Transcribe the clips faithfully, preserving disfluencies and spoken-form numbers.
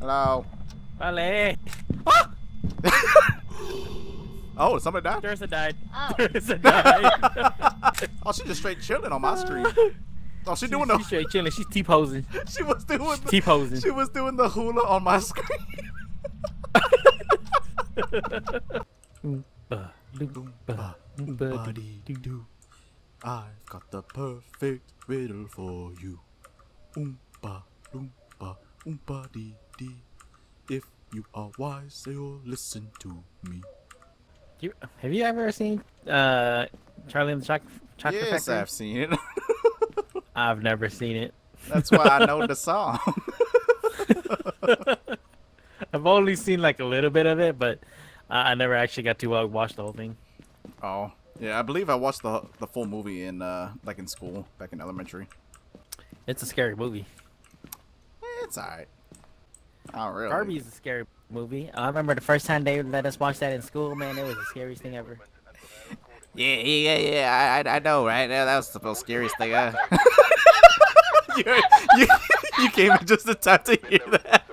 Hello. Vale. Ah! Oh, somebody died? Theresa died. Oh. Theresa died. Oh, she's just straight chilling on my stream. Oh, she, she doing the. She's straight chilling. She's T-posing. She was doing. T-posing. She was doing the hula on my screen. I've got the perfect riddle for you. Oompa, loompa, oompa dee dee. If you are wise, you'll listen to me. You, have you ever seen uh, Charlie and the Choc Chocolate Factory? Yes, I've seen it. I've never seen it. That's why I know the song. I've only seen like a little bit of it, but uh, I never actually got to uh, watch the whole thing. Oh, yeah, I believe I watched the the full movie in uh, like in school, back in elementary. It's a scary movie. It's alright. Oh, really? Barbie's a scary movie. I remember the first time they let us watch that in school, man. It was the scariest thing ever. Yeah, yeah, yeah. I, I know, right? That was the most scariest thing ever. you, you, you came in just in time to hear that.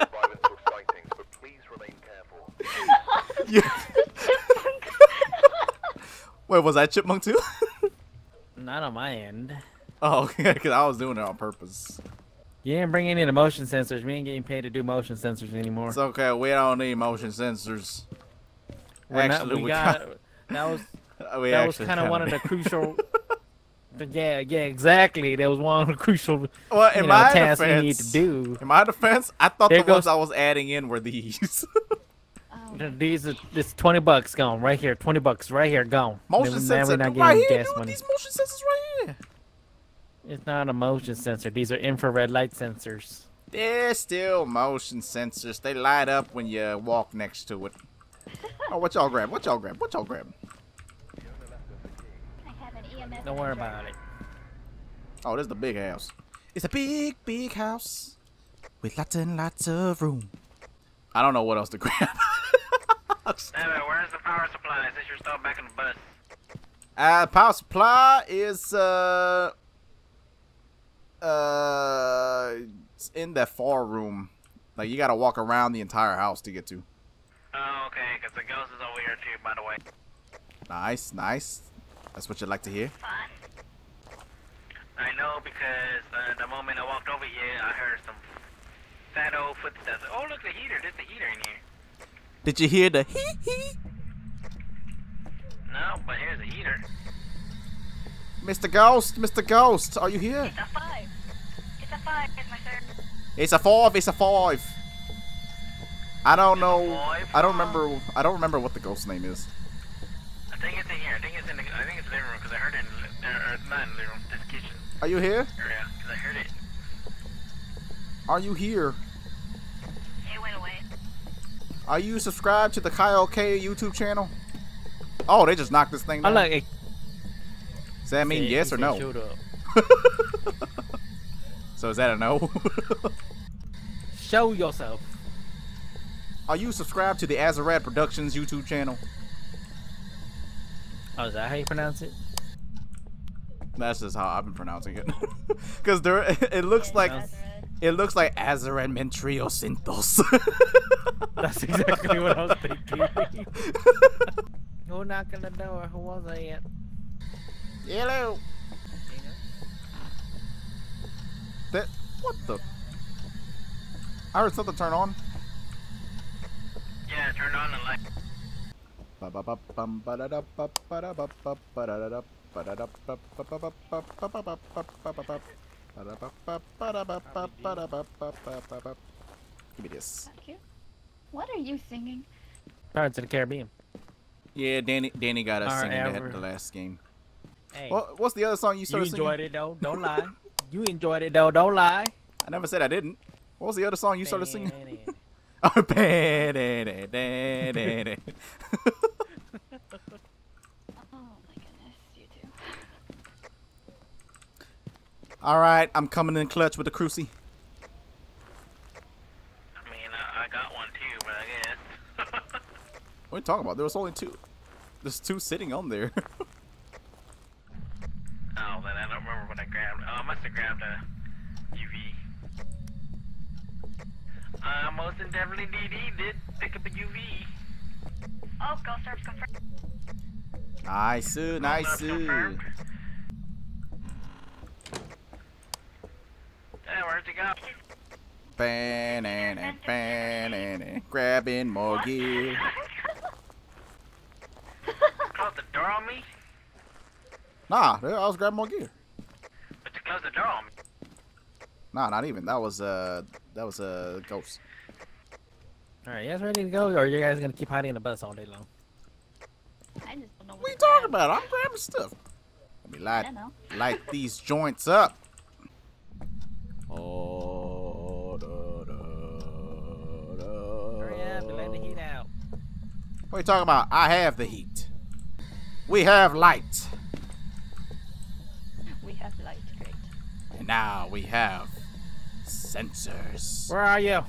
Wait, was I chipmunk too? Not on my end. Oh, okay, because I was doing it on purpose. You didn't bring any of the motion sensors. We ain't getting paid to do motion sensors anymore. It's okay. We don't need motion sensors. We're actually, not, we, we got, got that was we that was kind of one of the crucial. yeah, yeah, exactly. That was one of the crucial. Well, in you know, my tasks defense, we need to do. In my defense, I thought there the goes, ones I was adding in were these. oh. These are this twenty bucks gone right here. Twenty bucks right here gone. Motion sensors right here. Gas dude, money. These motion sensors right here. It's not a motion sensor. These are infrared light sensors. They're still motion sensors. They light up when you walk next to it. Oh, what y'all grab? What y'all grab? What y'all grab? I have an E M F. Don't worry about it. Oh, this is the big house. It's a big, big house with lots and lots of room. I don't know what else to grab. Anyway, where's the power supply? Is this your stuff back in the bus? Uh, power supply is uh. Uh, it's in that far room. Like, you gotta walk around the entire house to get to. Oh, okay, because the ghost is over here too, by the way. Nice, nice. That's what you'd like to hear? Fun. I know, because uh, the moment I walked over here, I heard some fat old footsteps. Oh, look, the heater. There's the heater in here. Did you hear the hee-hee? No, but here's the heater. Mister Ghost, Mister Ghost, are you here? It's a five. It's a five, it's my third. It's a five, it's a five. I don't it's know. Five, I don't five. remember. I don't remember what the ghost's name is. I think it's in here. I think it's in the. I think it's in the living room because I heard it. In, or, or not in the living room. This kitchen. Are you here? Yeah, because I heard it. Are you here? It went away. Are you subscribed to the Kyle K YouTube channel? Oh, they just knocked this thing down. I like it. Does that mean yes or no? So is that a no? Show yourself. Are you subscribed to the Azarad Productions YouTube channel? Oh, is that how you pronounce it? That's just how I've been pronouncing it. Cause there, it looks yeah, like, Azarad. It looks like Azarad Mentrio Sintos. That's exactly what I was thinking. Who knocked on the door? Who was I yet? Hello. That what the? I heard something turn on. Yeah, turn on the light. Give me this. Thank you. What are you singing? Pirates of the Caribbean. Yeah, Danny. Danny got us singing that the last game. Hey, what, what's the other song you started singing? You enjoyed singing? It though, don't lie. You enjoyed it though, don't lie. I never said I didn't. What was the other song you started singing? Oh, bad, bad, bad. Oh my goodness, you do. All right, I'm coming in clutch with the Cruci. I mean, I, I got one too, but I guess. What are you talking about? There was only two. There's two sitting on there. Oh, then I don't remember what I grabbed. Oh, I must have grabbed a U V. I most definitely D D did pick up a U V. Oh, golf serve's confirmed. Nice, nice. Confirmed. Hey, where'd you go? Banana, banana, grabbing more what? Gear. Close the door on me? Nah, I was grabbing more gear. But you closed the door on me? Nah, not even. That was uh, that was a uh, ghost. All right, you guys ready to go, or are you guys gonna keep hiding in the bus all day long? I just don't know what, what are you talking about? I'm grabbing stuff. Let me light, light these joints up. Oh, da, da, da, hurry up and let the heat out. What are you talking about? I have the heat. We have light. We have light, great. And now we have sensors. Where are you?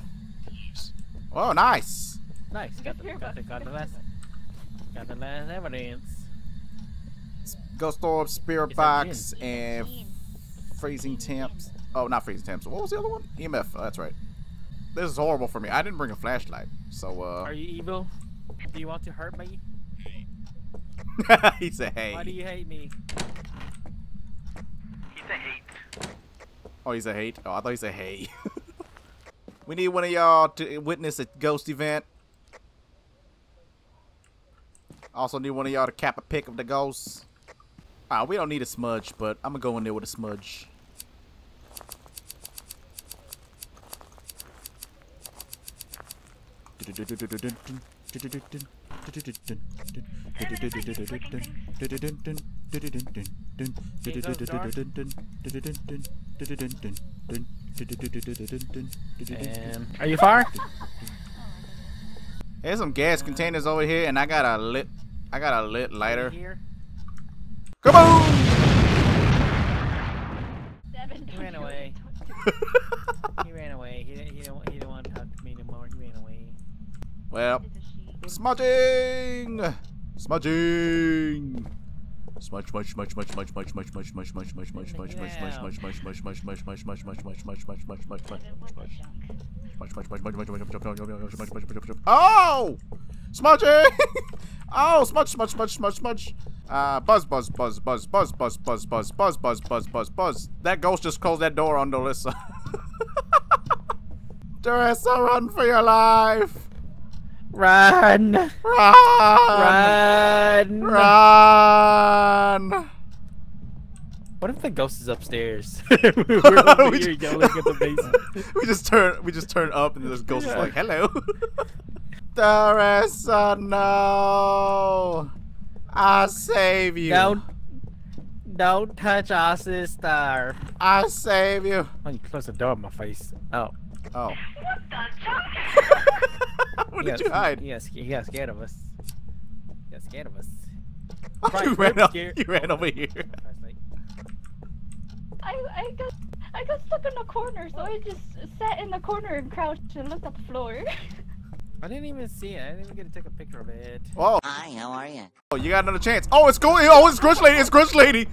Oh, nice. Nice. Got the, got the, got the last, got the last evidence. Ghost orb, spirit box, and freezing temps. Oh, not freezing temps. What was the other one? E M F. Oh, that's right. This is horrible for me. I didn't bring a flashlight, so. Uh... Are you evil? Do you want to hurt me? He said, "Hey." Why do you hate me? He's a hate. Oh, he's a hate. Oh, I thought he said, "Hey." We need one of y'all to witness a ghost event. Also need one of y'all to cap a pic of the ghosts. Ah, right, we don't need a smudge, but I'm gonna go in there with a smudge. And are you far? There's some gas containers over here, and I got a lit, I got a lit lighter. Come on! He ran away. He ran away. He didn't. He didn't, he didn't want to talk to me anymore. He ran away. Well, smudging, smudging. Smudge, smudge, smudge, smudge, smudge, smudge, smudge, smudge, smudge, smudge, smudge, smudge, smudge, smudge, smudge, smudge, smudge, smudge, smudge, smudge, smudge, smudge, smudge, smudge, smudge. Oh, smudging! Oh, smudge, smudge, smudge, smudge, smudge. Uh, buzz, buzz, buzz, buzz, buzz, buzz, buzz, buzz, buzz, buzz, buzz, buzz, buzz. That ghost just closed that door on Delissa. Teresa, run for your life. Run. Run! Run! Run! What if the ghost is upstairs? We're over we here just, yelling at the basement. We just turn, we just turn up, and this ghost yeah. is like, "Hello." Theresa, no! I'll save you. Don't, don't touch our sister. I'll save you. Oh, you close the door in my face. Oh. Oh. What the? What did you hide? He got, he got scared of us. He got scared of us. Oh, Christ, you, ran up, you ran over here. I, I, got, I got stuck in the corner, so I just sat in the corner and crouched and looked at the floor. I didn't even see it. I didn't even get to take a picture of it. Oh. Hi, how are you? Oh, you got another chance. Oh, it's cool. Oh, it's Grudge Lady. It's Grudge Lady.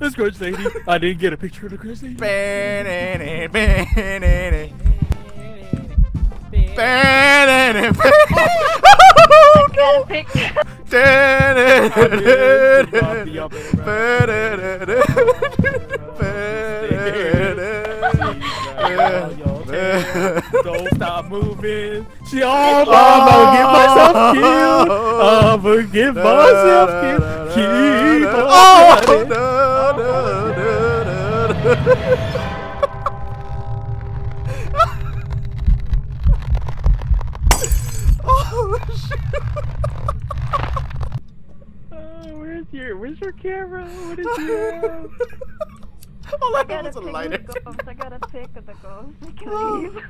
It's Grudge Lady. I didn't get a picture of the Grudge Lady. Banana, banana. Danny, oh no! Danny, don't stop moving. She all about to get myself killed. I'm gonna get myself killed. Keep on. Oh no! No! No! Where's your camera? What did you have? All I got was a lighter. I got a pic of the ghost. I can leave.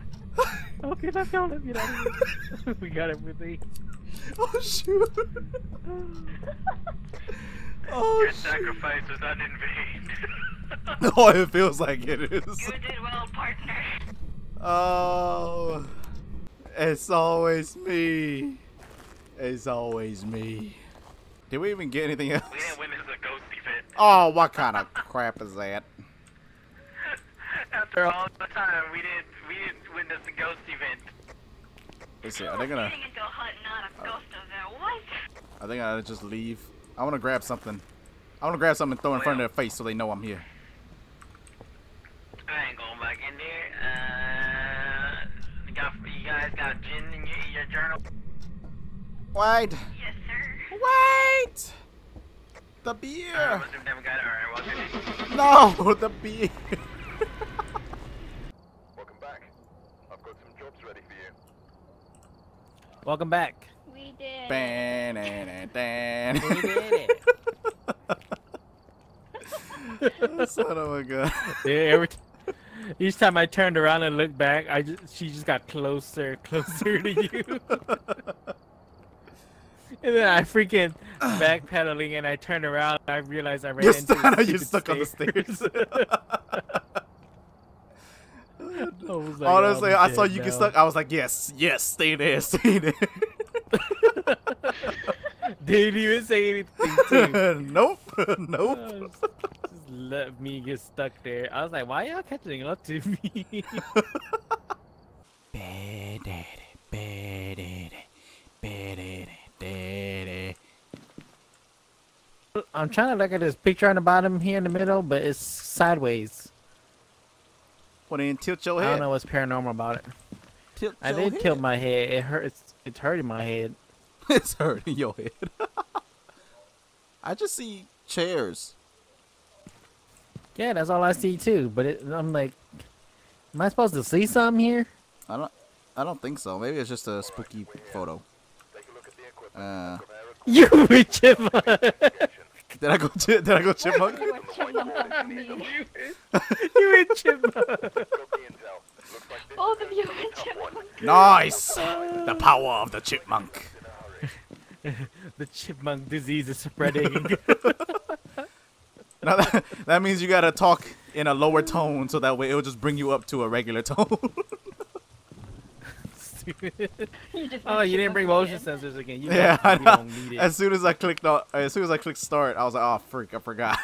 Okay, that's all. Let me out of here. We got everything. Oh shoot! Oh, your shoot. Sacrifice is not in vain. Oh, it feels like it is. You did well, partner. Oh, it's always me. It's always me. Did we even get anything else? We didn't witness a ghost event. Oh, what kind of crap is that? After all the time, we didn't we didn't witness a ghost event. Let's see. Are they gonna? Uh, I think I just leave. I want to grab something. I want to grab something and throw it in front of their face so they know I'm here. I ain't going back in there. Uh, you, got, you guys got gin in your, your journal? Wait. Yes, sir. Wait. The beer. Uh, right, no, the beer. Welcome back. I've got some jobs ready for you. Welcome back. We did. Ban, dan, dan. We did it. Son of a gun. Yeah, every each time I turned around and looked back, I just, she just got closer, closer to you. And then I freaking backpedaling, and I turned around, and I realized I ran you're into. St you're stuck stairs. On the stairs. I was like, honestly, oh, I saw you now. Get stuck. I was like, yes, yes, stay there, stay there. Didn't even say anything to me. Nope, nope. Uh, just, just let me get stuck there. I was like, why y'all catching up to me? I'm trying to look at this picture on the bottom here in the middle, but it's sideways. What, didn't tilt your head? I don't know what's paranormal about it. Tilt I did head. Tilt my head. It hurts. It's hurting my head. It's hurting your head. I just see chairs. Yeah, that's all I see too. But it, I'm like, am I supposed to see something here? I don't. I don't think so. Maybe it's just a spooky photo. Uh, you chipmunk. Did I go? Chi did I go chipmunk? You were chipmunk. Both of you were chipmunk. Nice. The power of the chipmunk. The chipmunk disease is spreading. Now that, that means you gotta talk in a lower tone so that way it'll just bring you up to a regular tone. You just oh, you didn't bring motion sensors again. You yeah, don't, you don't need it. As soon as I clicked on, as soon as I clicked start, I was like, oh freak, I forgot.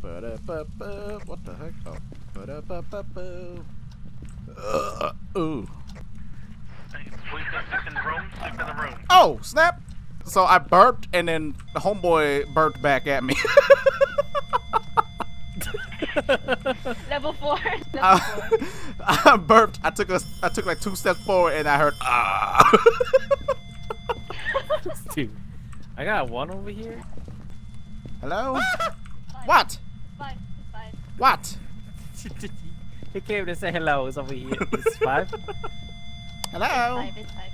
What the heck? Oh. Uh, ooh. Sleep in the room. Sleep in the room. Oh snap! So I burped and then the homeboy burped back at me. Level four. Level I, four. I burped. I took a. I took like two steps forward and I heard. Ah. Dude, I got one over here. Hello. Ah! What? It's five. It's five. What? He came to say hello. It's over here. It's five. Hello. It's five, it's five.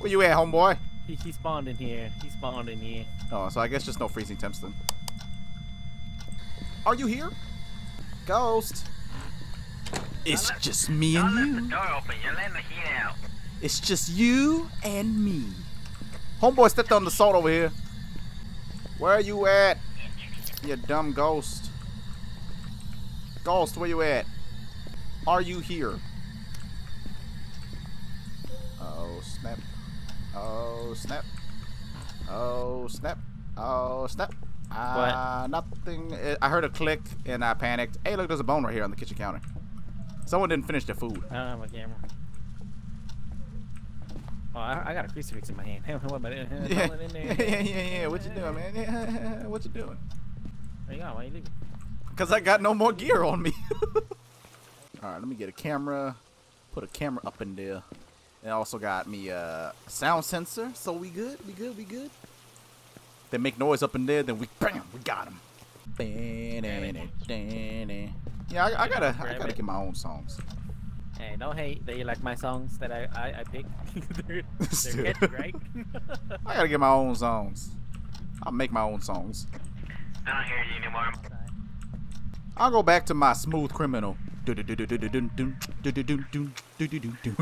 Where you at, homeboy? He, he spawned in here. He spawned in here. Oh, so I guess just no freezing temps then. Are you here? Ghost. It's I'll just let, me and you. The door open. You'll let me get out. It's just you and me. Homeboy stepped on the salt over here. Where you at? You dumb ghost. Ghost, where you at? Are you here? Oh snap. Oh snap. Oh snap. Oh snap. Uh, what? Nothing. I heard a click and I panicked. Hey, look, there's a bone right here on the kitchen counter. Someone didn't finish their food. I don't have my camera. Oh, I, I got a crucifix in my hand. What about it? Yeah. In there. yeah, yeah, yeah, yeah. What you doing, man? Yeah. What you doing? Where you going? Why are you leaving? Because I got no more gear on me. All right, let me get a camera. Put a camera up in there. And I also got me a uh, sound sensor, so we good, we good, we good. They make noise up in there, then we bam, we got them. Yeah, I, I gotta, I gotta get my own songs. Hey, don't hate that you like my songs that I, I, I picked. They're, they're good, right? I gotta get my own songs. I'll make my own songs. I don't hear you anymore. I'll go back to my smooth criminal. Do do do do do do do do do do do do do do do.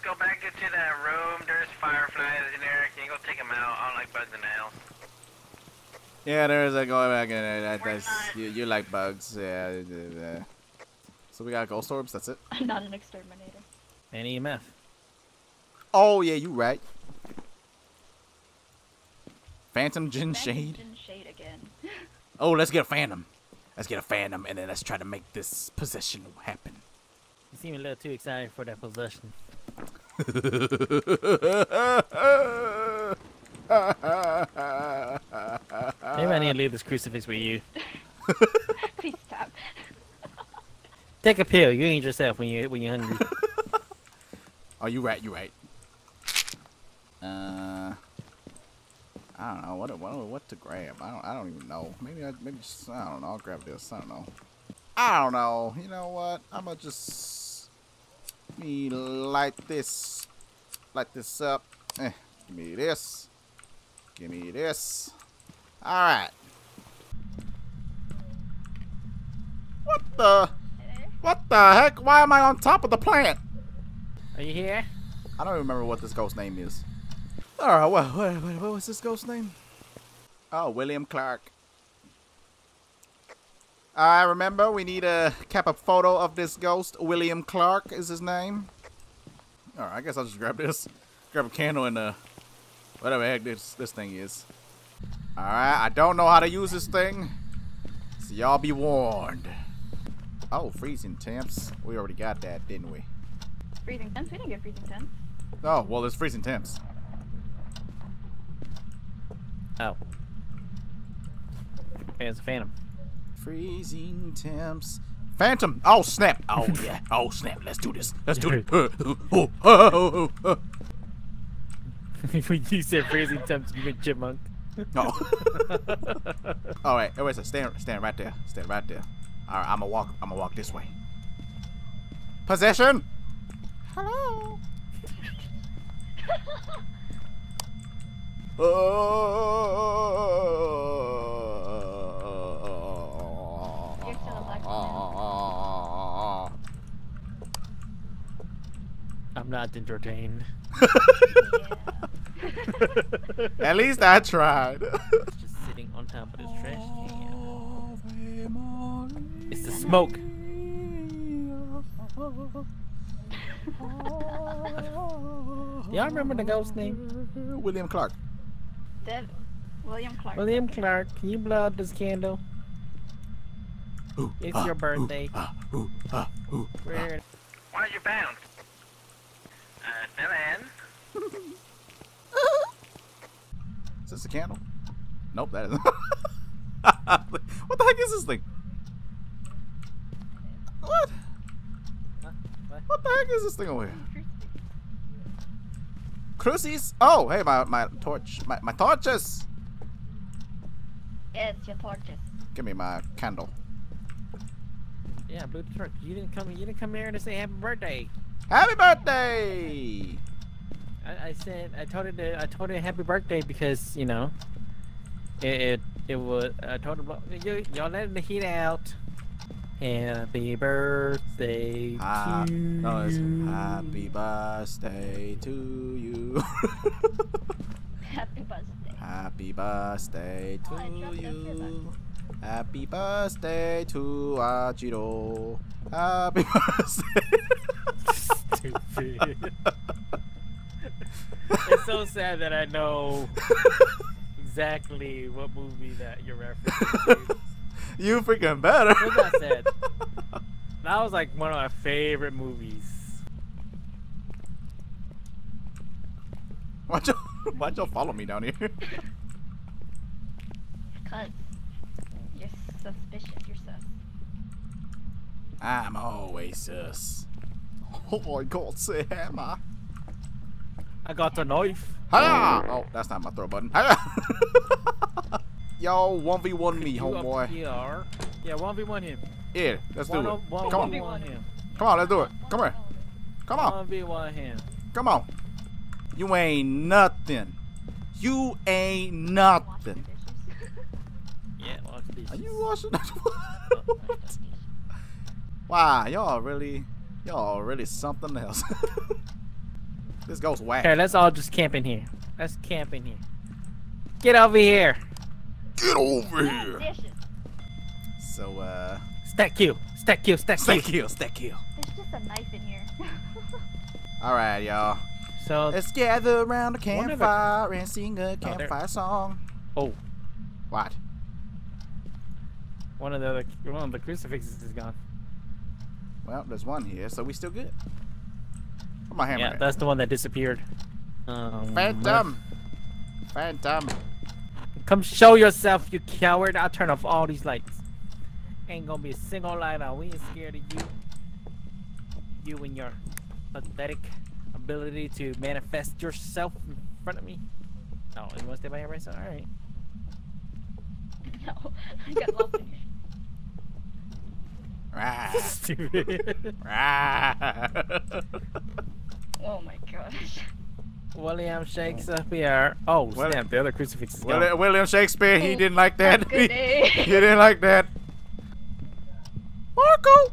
Go back into that room. There's fireflies in there. Can you go take them out? I don't like bugs in the house. Yeah, there's a going back in there. That, that's, you, you like bugs. Yeah. So we got ghost orbs. That's it. I'm not an exterminator. And E M F. Oh, yeah, you right. Phantom Gin Phantom Shade. Gin Shade again. Oh, let's get a Phantom. Let's get a Phantom and then let's try to make this possession happen. You seem a little too excited for that possession. Maybe I need to leave this crucifix with you. Please stop. Take a pill. You ain't yourself when you when you're hungry. Oh, you right. You right. Uh, I don't know what what what to grab. I don't I don't even know. Maybe I maybe just, I don't know. I'll grab this. I don't know. I don't know. You know what? I'm gonna just let me light this, light this up. Eh, give me this. Give me this. All right. What the? What the heck? Why am I on top of the plant? Are you here? I don't remember what this ghost's name is. All right. What? What? What was this ghost's name? Oh, William Clark. I uh, remember we need to cap a photo of this ghost. William Clark is his name. All right, I guess I'll just grab this, grab a candle and uh, whatever the heck this this thing is. All right, I don't know how to use this thing, so y'all be warned. Oh, freezing temps. We already got that, didn't we? Freezing temps? We didn't get freezing temps. Oh well, it's freezing temps. Oh, there's a phantom. Freezing temps. Phantom! Oh snap! Oh yeah! Oh snap! Let's do this! Let's do it! When you said freezing temps, you went chipmunk. Oh. All right. Wait a second. Stand, stand right there. Stand right there. All right. I'ma walk. I'ma walk this way. Possession. Hello. Oh. I'm not entertained. At least I tried. Just sitting on top of this trash can. It's the smoke. Y'all remember the ghost's name? William Clark. Devin. William Clark. William Clark. Can you blow out this candle? Ooh, it's ah, your birthday. Ooh, ah, ooh, ah, ooh, Where? What did you found? Uh, Is this a candle? Nope, that isn't. What the heck is this thing? What? Huh? What? What the heck is this thing over here? Crucies? Oh, hey, my my torch, my my torches. Yes, your torches. Give me my candle. Yeah, blue torch. You didn't come. You didn't come here to say happy birthday. Happy birthday! I, I said I told her to, I told her happy birthday because you know it it, it was I told her y'all letting the heat out. Happy birthday uh, to no, you. Happy birthday to you. Happy birthday. Happy birthday to oh, you. Happy birthday to Ajiro. Happy birthday. Stupid. It's so sad that I know exactly what movie that you're referencing to. You freaking better. It's not sad. That was like one of my favorite movies. Why'd y'all, why'd y'all follow me down here? Cause you're suspicious, you're sus. I'm always sus. Oh my god, say hammer. I got a knife. Ha! Oh, that's not my throw button. Yo, one v one me, homeboy. Yeah, one v one him. Yeah, let's do it. Come on. Come on, let's do it. Come here. Come on. one v one him. Come on. You ain't nothing. You ain't nothing. Yeah, watch this. Are you washing that? What? Wow, y'all really. Y'all really something else. This goes whack. Okay, let's all just camp in here. Let's camp in here. Get over here. Get over here. So uh stack kill. Stack kill, stack, stack kill. kill, stack kill. There's just a knife in here. Alright, y'all. So let's gather around a campfire and sing a campfire oh, song. Oh. What? One of the one of the crucifixes is gone. Well, there's one here, so we still good. Put my hammer. Yeah, in. That's the one that disappeared. Um, Phantom! What? Phantom! Come show yourself, you coward! I'll turn off all these lights. Ain't gonna be a single light out. We ain't scared of you. You and your pathetic ability to manifest yourself in front of me. Oh, you wanna stay by your right side? Alright. No, I got lost in here. Rah. Stupid. Rah. Oh my gosh. William Shakespeare. Oh, snap, well, the other crucifix is well, gone. William Shakespeare, he didn't like that. He, he didn't like that. Marco!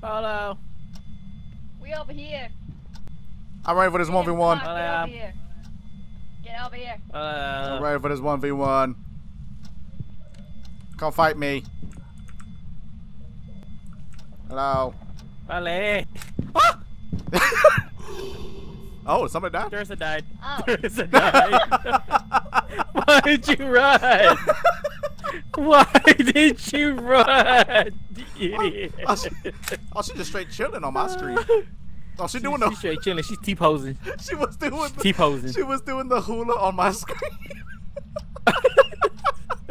Follow. We over here. I'm ready for this one v one. Over here. Get over here. Uh, I'm ready for this one v one. Come fight me. Hello. Hello. Ah! Oh, somebody died? Theresa died. Oh. Theresa died. Why did you run? Why did you run? Idiot. Oh, she, oh, she's just straight chilling on my screen. Oh, she, she doing the. She's straight chilling. She's T-posing. She was doing. T-posing. She was doing the hula on my screen.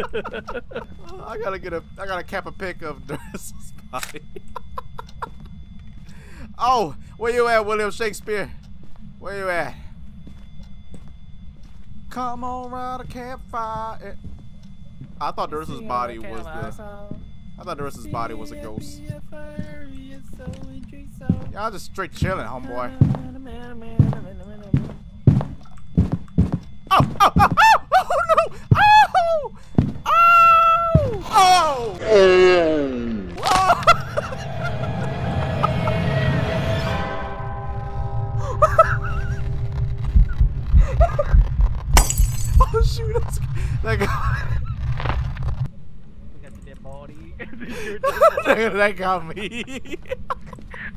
Oh, I gotta get a. I gotta cap a pic of Theresa's body. Oh, where you at, William Shakespeare? Where you at? Come on, round a campfire. I thought Theresa's body was the. I thought Theresa's body was a ghost. Y'all just straight chilling, homeboy. Oh, oh, oh, oh, oh, no! Oh! Oh! Oh! Oh! Oh! Oh, shoot, that's... That guy... That got me.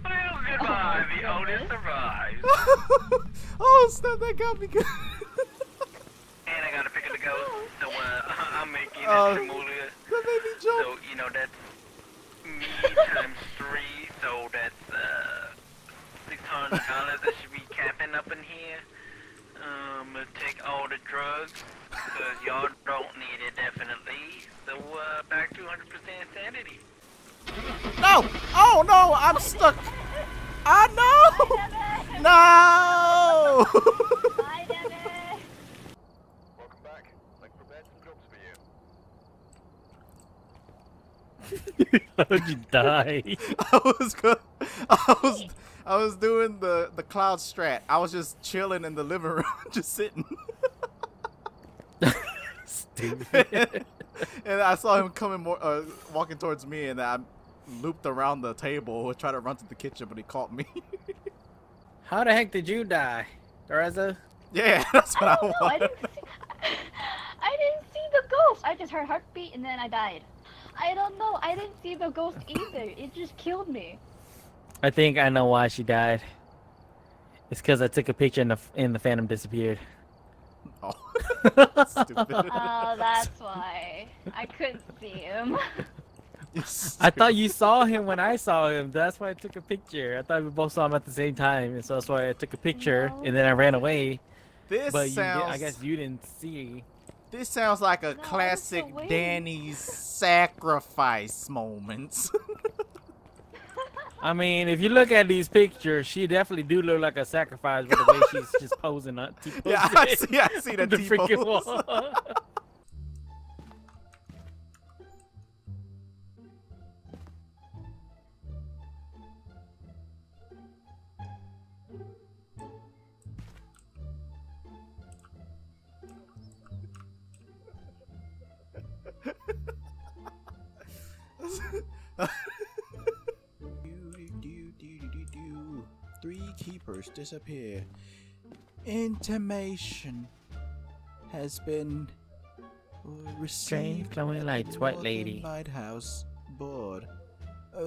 Well, goodbye. The Otis survives. Oh, snap, that got me good. And I gotta pick up the ghost, so uh, I'm making uh, it Shmoolia. That made me jump. So, you know, that's me times three, so that's uh, six hundred dollars that should be capping up in here. Um, take all the drugs, because y'all don't need it, definitely. So, uh, back to one hundred percent sanity. No! Oh no! I'm stuck! I know! No! Bye, Devin! Welcome back. I've prepared some jobs for you. How did you die? I was good. I was I was doing the the cloud strat. I was just chilling in the living room, just sitting. Stupid. And I saw him coming more, uh, walking towards me, and I looped around the table, tried to run to the kitchen, but he caught me. How the heck did you die, Theresa? Yeah, that's what I, I want. I didn't, see, I didn't see the ghost. I just heard heartbeat, and then I died. I don't know. I didn't see the ghost either. It just killed me. I think I know why she died. It's because I took a picture, and the and the phantom disappeared. Oh. Oh, that's why I couldn't see him. I thought you saw him when I saw him. That's why I took a picture. I thought we both saw him at the same time, and so that's why I took a picture. No. And then I ran away. This but sounds. You, I guess you didn't see. This sounds like a no, classic Danny's sacrifice moment. I mean, if you look at these pictures, she definitely do look like a sacrifice with the way she's just posing on T-pose. Yeah, I see, I see that T-pose. Three keepers disappear. Intimation has been received. Glowing lights, white lady. Lighthouse board. Uh,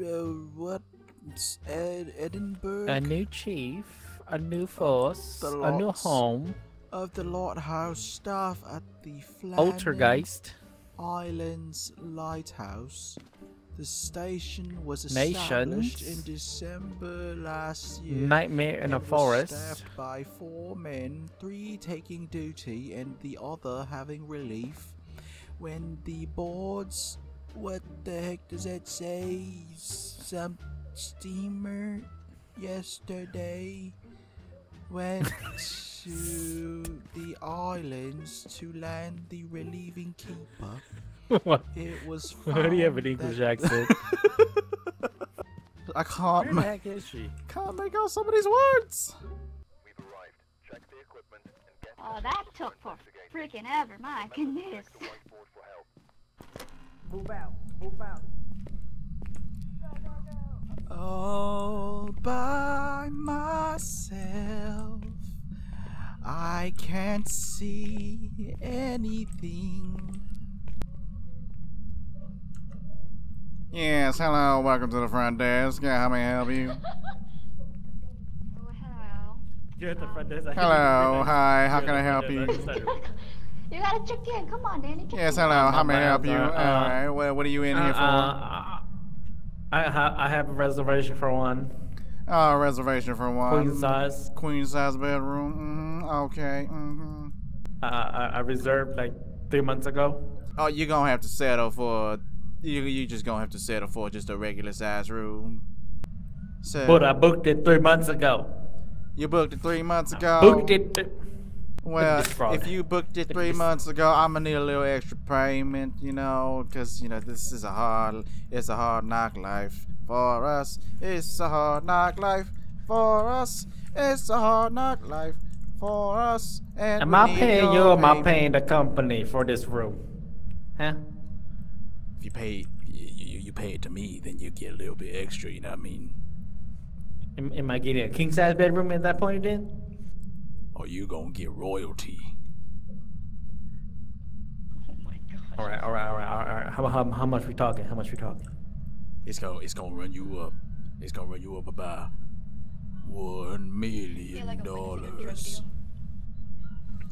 uh, what? Ed Edinburgh. A new chief, a new force, a new home of the lighthouse staff at the Flanders Altergeist Islands Lighthouse. The station was established Nations. in December last year. Nightmare in a forest. Staffed by four men, three taking duty and the other having relief. When the boards, what the heck does that say? Some steamer yesterday went to the islands to land the relieving keeper. What? It was found. Why do you have an English accent? I can't. Where the heck is she? Can't make out some of these words. We've arrived. Check the equipment and get. Oh, that took for freaking ever! My goodness. Move out! Move out! Go, go, go. All by myself, I can't see anything. Yes, hello, welcome to the front desk. Yeah, how may I help you? Oh, hello. You're at the front desk. I hello, hi, how can I help you? You gotta check in. Come on, Danny. Yes, hello, uh, how may I help you? Uh, All right, well, what are you in uh, here for? Uh, I, ha I have a reservation for one. Oh, a reservation for one. Queen size. Queen size bedroom. Mm-hmm. Okay. Mm-hmm. Uh, I, I reserved like three months ago. Oh, you're gonna have to settle for. You you just gonna have to settle for just a regular size room. So, but I booked it three months ago. You booked it three months ago. I booked it. Well, if you booked it three months ago, I'm gonna need a little extra payment, you know, because you know this is a hard, it's a hard knock life for us. It's a hard knock life for us. It's a hard knock life for us. And am I paying you? Or am I paying the company for this room? Huh? You pay, you, you pay it to me, then you get a little bit extra, you know what I mean? Am, am I getting a king-size bedroom at that point then? Or you gonna get royalty. Oh my god. Alright, alright, alright, alright. How, how, how much we talking? How much we talking? It's gonna, it's gonna run you up. It's gonna run you up about one million dollars.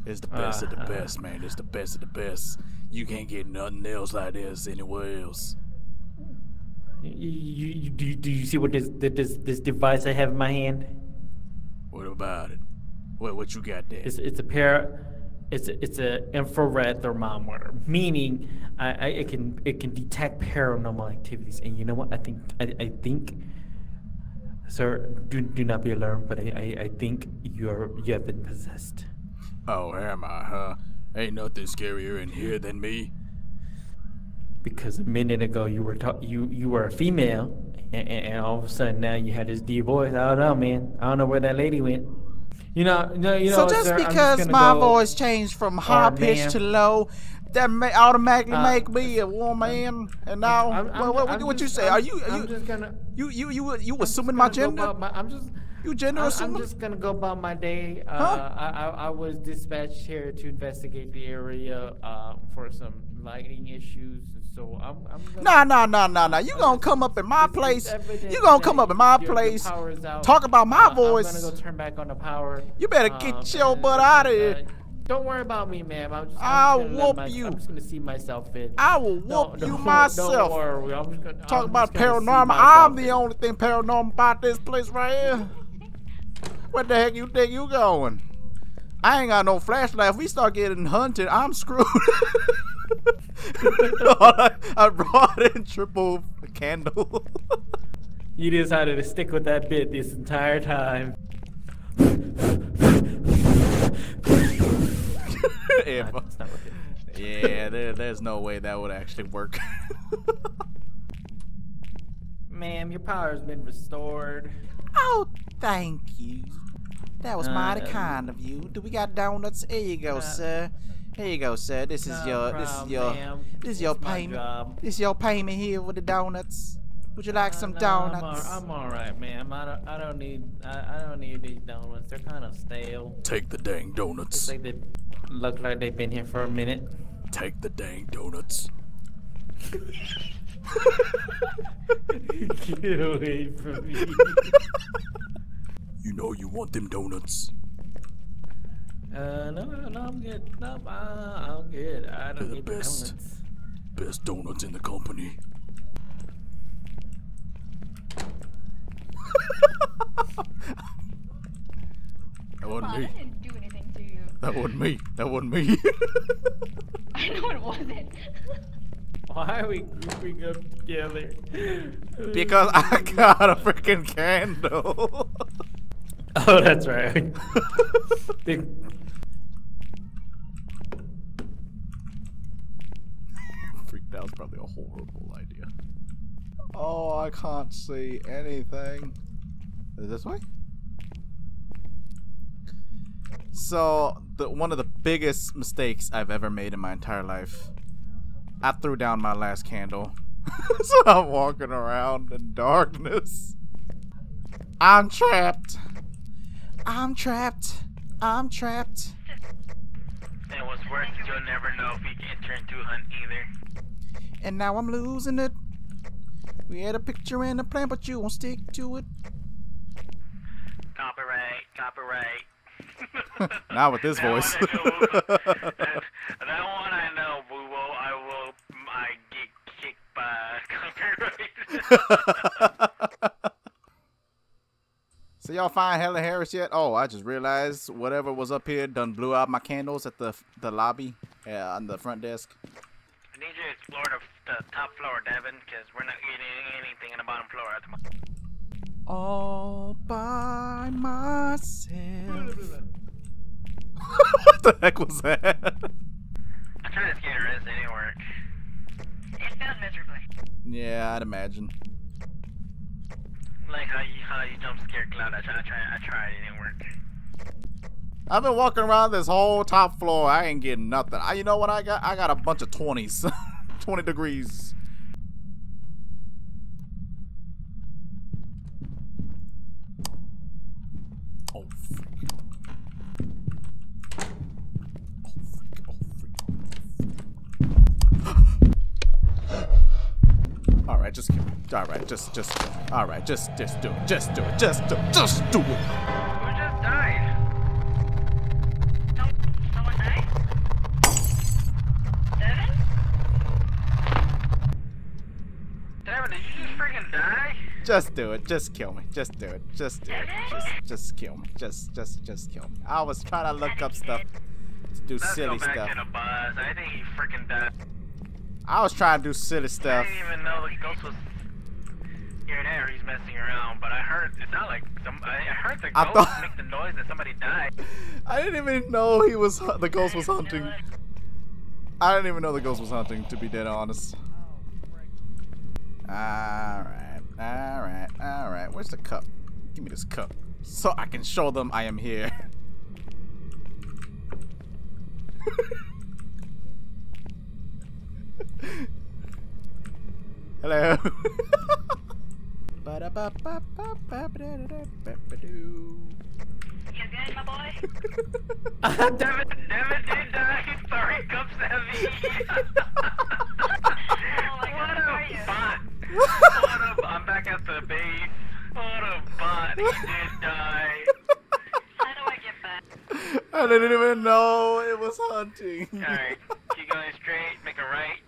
It's the best uh, of the best, uh, man. It's the best of the best. You can't get nothing else like this anywhere else. You, you, do, you, do you see what this, this this device I have in my hand? What about it? What what you got there? It's it's a pair. It's a, it's a infrared thermometer, meaning I, I it can it can detect paranormal activities. And you know what? I think I, I think. Sir, do do not be alarmed, but I I, I think you're you have been possessed. Oh, am I, huh? Ain't nothing scarier in here than me. Because a minute ago you were ta you you were a female, and, and all of a sudden now you had this deep voice. I don't know, man. I don't know where that lady went. You know, no, you know. So just sir, because just my voice changed from high pitch to low, that may automatically uh, make me a woman. I'm, and now, I'm, I'm, what, what, I'm what just, you say? I'm, are you are you, just gonna, you you you you assuming my gender? My, I'm just. You generous? I'm just gonna go about my day. Uh, huh? I, I I was dispatched here to investigate the area uh, for some lighting issues, so I'm. I'm gonna nah, nah, nah, nah, nah. You uh, gonna come up in my place? You gonna come up in my your, place? Your talk about my uh, voice. I'm gonna go turn back on the power. You better get um, your butt out of here. Uh, Don't worry about me, ma'am. I'm just. I'll whoop my, you. I'm just gonna see myself in. I will whoop no, you no, myself. Don't worry. I'm just gonna, talk I'm about just paranormal. I'm the only thing paranormal about this place right here. What the heck you think you going? I ain't got no flashlight. If we start getting hunted, I'm screwed. I brought in triple candle. You decided to stick with that bit this entire time. Yeah, nah, not yeah there, there's no way that would actually work. Ma'am, your power's been restored. Oh, thank you. That was uh, mighty kind of you. Do we got donuts? Here you go, uh, sir. Here you go, sir. This no is your, problem, this is your, this is your payment. This is your payment here with the donuts. Would you like uh, some no, donuts? I'm, I'm all right, ma'am. I don't, I don't need, I, I don't need these donuts. They're kind of stale. Take the dang donuts. Like they look like they've been here for a minute. Take the dang donuts. Get away from me. You know you want them donuts. Uh, no, no, I'm good. No, I'm good. I don't need donuts. They're the best donuts in the company. That wasn't me. That wasn't me. I know it wasn't. Why are we grouping up together? Because I got a freaking candle. Oh, that's right. Freak, that was probably a horrible idea. Oh, I can't see anything. Is it this way? So, the, one of the biggest mistakes I've ever made in my entire life, I threw down my last candle. So I'm walking around in darkness. I'm trapped. I'm trapped. I'm trapped. And what's worse is you'll never know if you can turn to a hunt either. And now I'm losing it. We had a picture and a plan, but you won't stick to it. Copyright, copyright. Not with this that voice. One I know, that, that one I know, we will, I will, I get kicked by copyright. So y'all find Helen Harris yet? Oh, I just realized whatever was up here done blew out my candles at the the lobby, yeah, on the front desk. I need you to explore the, the top floor, Devin, because we're not eating anything in the bottom floor at the moment. All by myself. What the heck was that? I tried to scare it, it didn't work. It failed miserably. Yeah, I'd imagine. Like how you, how you jump scared Cloud. I tried, I tried, I tried, it didn't work. I've been walking around this whole top floor. I ain't getting nothing. I, you know what I got? I got a bunch of twenties. twenty degrees. Oh, freak. Oh, freak. Oh, freak. All right, just kill me. All right, just, just, all right, just, just do it. Just do it. Just do it. Just do it. Who just died? No, someone died? Devin? Devin, did you just freaking die? Just do it. Just kill me. Just do it. Just do it. Just, just kill me. Just, just, just kill me. I was trying to look up stuff to do Let's silly go back stuff. To the bus. I think he freaking died. I was trying to do silly stuff. I didn't even know the ghost was here and there. He's messing around, but I heard it's not like some. I heard the ghost thought... make the noise that somebody died. I didn't even know he was. The ghost was hunting. I didn't even know the ghost was hunting. To be dead honest. All right. Alright, alright. Where's the cup? Give me this cup so I can show them I am here. Hello. You good, my boy? Devin, Devin did die. Sorry, cups heavy. Oh my God, what a bot. What a, I'm back at the base. What a bot. He did die. How do I get back? I didn't even know it was hunting. Alright, keep going straight, make a right.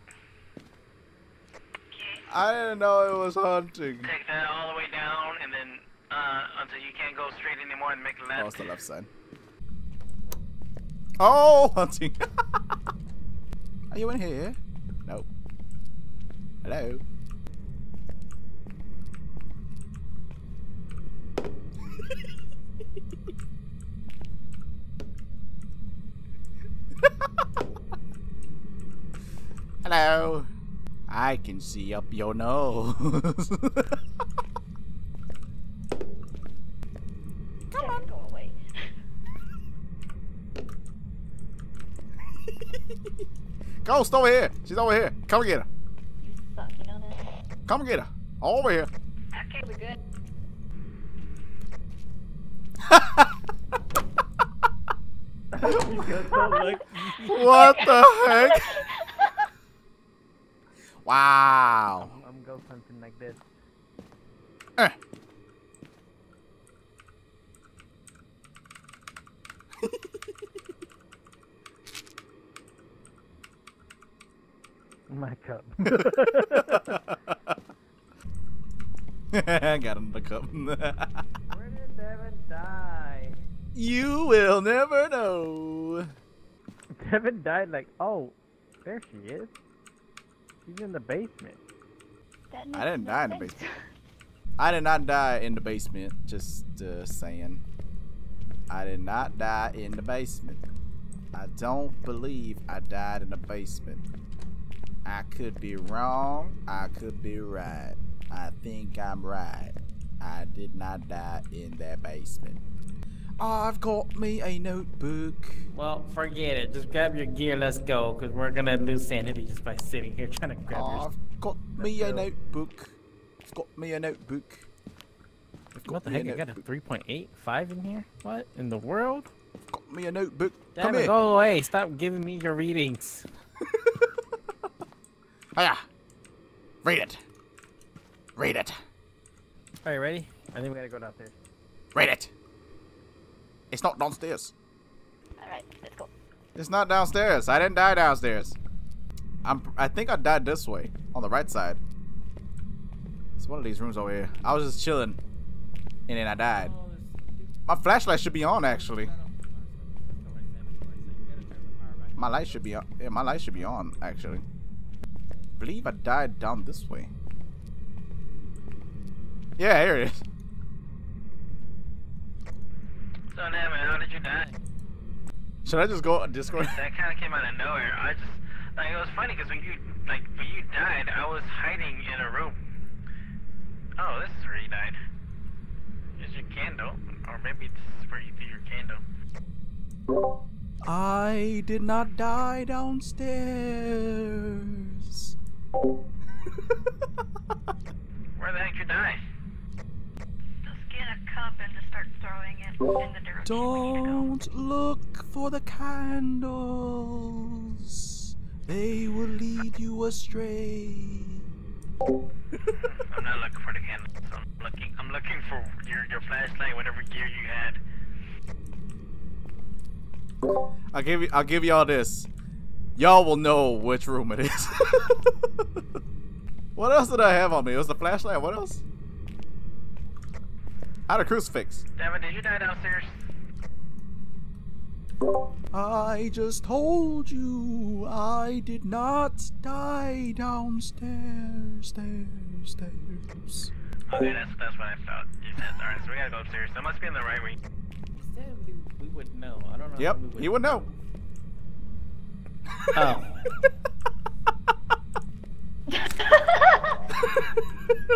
Okay. I didn't know it was hunting. Take that all the way down and then... Uh, until you can't go straight anymore and make a left. Oh, it's the left side. Oh, hunting. Are you in here? No. Hello. Hello. I can see up your nose. Ghost over here. She's over here. Come and get her. You suck, you know that? Come and get her. Over here. Okay, we're good. What the heck? Wow. I'm, I'm ghost hunting like this. Uh. My cup. I got him the cup. Where did Devin die? You will never know. Devin died like, oh, there she is. She's in the basement. I didn't die in the basement. I did not die in the basement. Just uh, saying. I did not die in the basement. I don't believe I died in the basement. I could be wrong. I could be right. I think I'm right. I did not die in that basement. I've got me a notebook. Well, forget it. Just grab your gear. Let's go, because we're going to lose sanity just by sitting here trying to grab oh, your... I've got me a notebook. I've got me a notebook. Got what the heck? I got a three point eight five in here? What in the world? I've got me a notebook. Damn, come it, here. Go away. Stop giving me your readings. Oh, yeah. Read it. Read it. All right, ready? I think we gotta go down there. Read it. It's not downstairs. All right, let's go. It's not downstairs. I didn't die downstairs. I'm. I think I died this way, on the right side. It's one of these rooms over here. I was just chilling, and then I died. My flashlight should be on, actually. My light should be on. Yeah, my light should be on, actually. I believe I died down this way. Yeah, here it is. So, Devin, how did you die? Should I just go on Discord? That kind of came out of nowhere. I just, like, it was funny because when you, like, when you died, I was hiding in a room. Oh, this is where you died. Here's your candle, or maybe this is where you threw your candle. I did not die downstairs. Where the heck you die? Just get a cup and just start throwing it in the direction. Don't look for the candles. They will lead you astray. I'm not looking for the candles. I'm looking. I'm looking for your your flashlight, whatever gear you had. I'll give you. I'll give y'all this. Y'all will know which room it is. What else did I have on me? It was the flashlight. What else? I had a crucifix. Devin, did you die downstairs? I just told you I did not die downstairs. Stairs, stairs. Okay, that's that's what I thought. You said, all right, so we gotta go upstairs. That must be in the right wing. We would know. I don't know. Yep, we would you would know. know. Oh.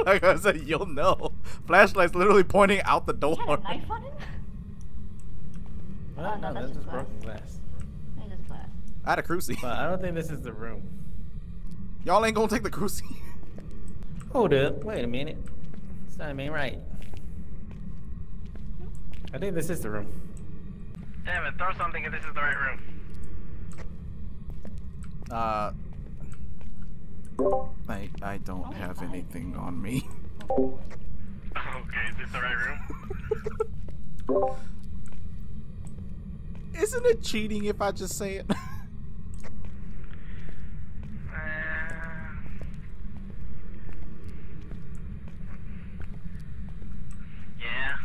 Like I said, you'll know. Flashlight's literally pointing out the door. Is that a knife on it? Well, oh, no, no, that's, that's just glass. broken glass. That's just glass. I had a cruci. But I don't think this is the room. Y'all ain't gonna take the cruci. Hold up. Wait a minute. It's not me, right? I think this is the room. Damn it, throw something if this is the right room. Uh... I, I don't oh, have fine. anything on me. Okay, is this the right room? Isn't it cheating if I just say it? uh, yeah.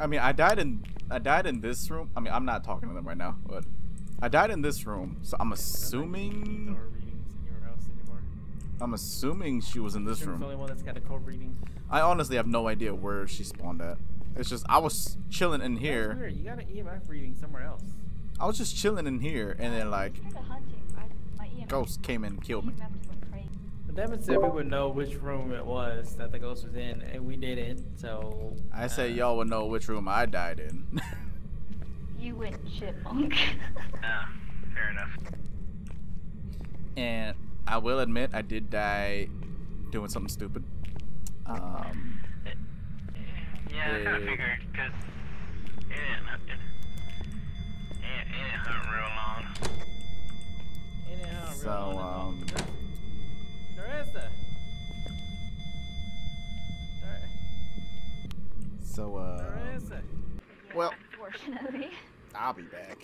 I mean, I died in I died in this room. I mean, I'm not talking to them right now, but I died in this room, so I'm assuming. I'm assuming she was in this room. The only one that's got a cold reading. I honestly have no idea where she spawned at. It's just I was chilling in here. That's weird. You got an E M F reading somewhere else. I was just chilling in here, and then like ghosts came in and killed me. Devin said we would know which room it was that the ghost was in, and we didn't, so... I uh, said y'all would know which room I died in. You went chipmunk. Ah, uh, fair enough. And I will admit, I did die doing something stupid. Um... Yeah, I kinda figured, because it didn't, it, it didn't hunt real long. It didn't hunt real long. So, um... Theresa. So uh Theresa. Well, fortunately. I'll be back.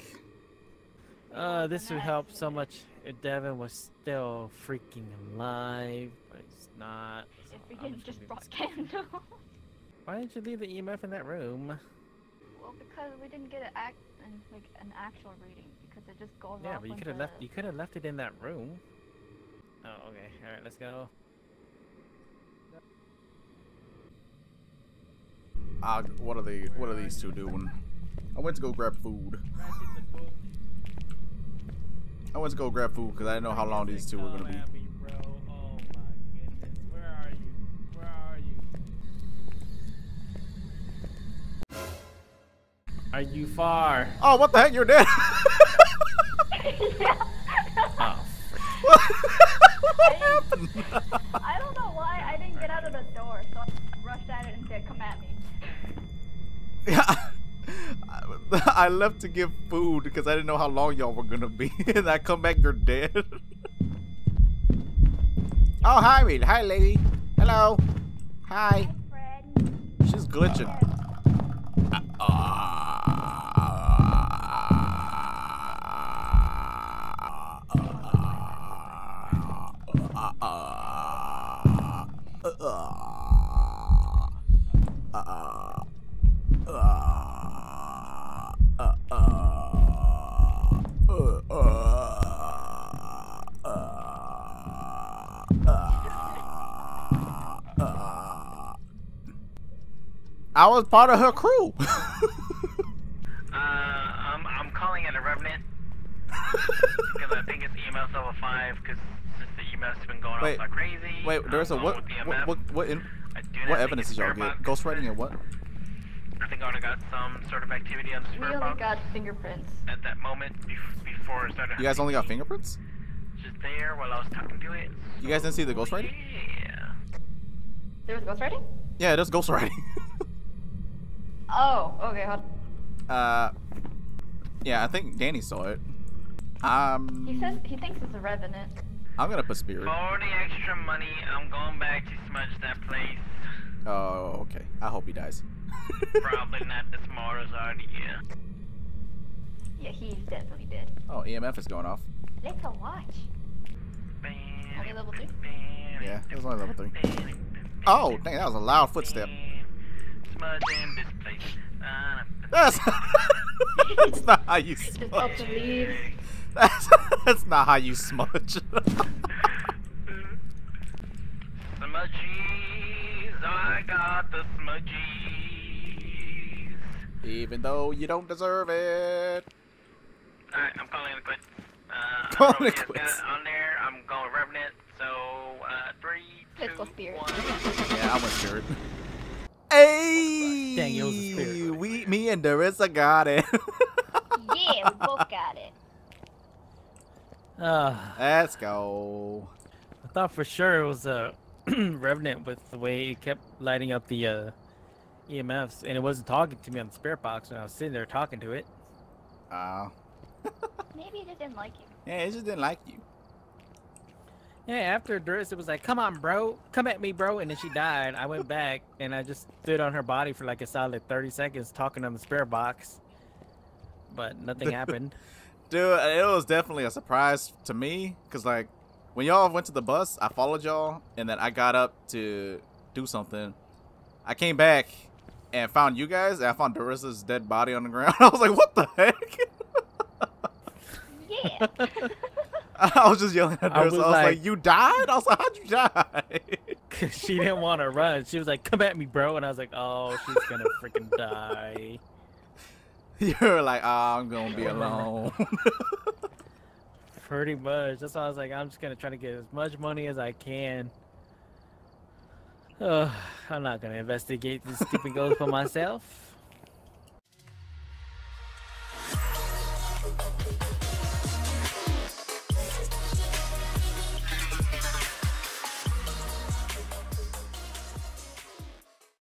Uh this would help so much if Devin was still freaking alive, but he's not. If we had just brought candle. Why didn't you leave the E M F in that room? because we didn't get an act an, like an actual reading because it just goes. Yeah, off but you could have left. You could have left it in that room. Oh, okay. All right, let's go. Ah, uh, what are they? What are these two doing? I went to go grab food. I went to go grab food because I didn't know how long these two were gonna be. Are you far? Oh, what the heck? You're dead. Oh. What, what happened? I don't know why I didn't get out of the door, so I rushed at it and said, "Come at me." Yeah, I left to give food because I didn't know how long y'all were gonna be, and I come back, you're dead. Oh, hi, Reed. Hi, lady. Hello. Hi. Hi, friend. She's glitching. Uh, uh, uh, I was part of her crew. uh, I'm, I'm calling it a remnant. Because I think it's E M S level five, because the E M F's been going wait, off like crazy. Wait, there's um, a what? What, what, what, in, what evidence did y'all get? Ghostwriting and what? I think I would have got some sort of activity on the spare box. We only got fingerprints. At that moment, before it started. You guys only got fingerprints? Just there while I was talking to it. So you guys didn't see the ghostwriting? Yeah. There was ghostwriting? Yeah, there's ghostwriting. Oh, okay. Hold on. Uh, yeah, I think Danny saw it. Um. He says he thinks it's a revenant. I'm gonna put spirit. For the extra money, I'm going back to smudge that place. Oh, okay. I hope he dies. Probably not. The smartest already here. Yeah, he's definitely dead. Oh, E M F is going off. They can watch. Are they level three? Yeah, it was only level three. Oh, dang! That was a loud footstep. That's, that's not how you smudge. That's, that's not how you smudge. Smudgies, I got the smudgies. Even though you don't deserve it. Alright, I'm calling it quits. Uh, calling it quits. On there, I'm going with Revenant. So, uh, three, let's two, go Spirit. One. Yeah, I went Spirit. Hey, dang, it was a spirit. We, me and Theresa got it. Yeah, we both got it. Uh, Let's go. I thought for sure it was a revenant with the way it kept lighting up the uh, E M Fs, and it wasn't talking to me on the spirit box when I was sitting there talking to it. Oh. Uh. Maybe it just didn't like you. Yeah, it just didn't like you. Yeah, after Theresa was like, "Come on, bro. Come at me, bro." And then she died. I went back, and I just stood on her body for like a solid thirty seconds talking on the spare box. But nothing happened. Dude, it was definitely a surprise to me. Because, like, when y'all went to the bus, I followed y'all. And then I got up to do something. I came back and found you guys. And I found Teresa's dead body on the ground. I was like, what the heck? Yeah. I was just yelling at her. I was, so I was like, like, "You died?" I was like, "How'd you die?" Cause she didn't want to run. She was like, "Come at me, bro," and I was like, "Oh, she's gonna freaking die." You're like, "Ah, oh, I'm gonna be alone." Pretty much. That's why I was like, "I'm just gonna try to get as much money as I can." Ugh, I'm not gonna investigate this stupid ghost for myself.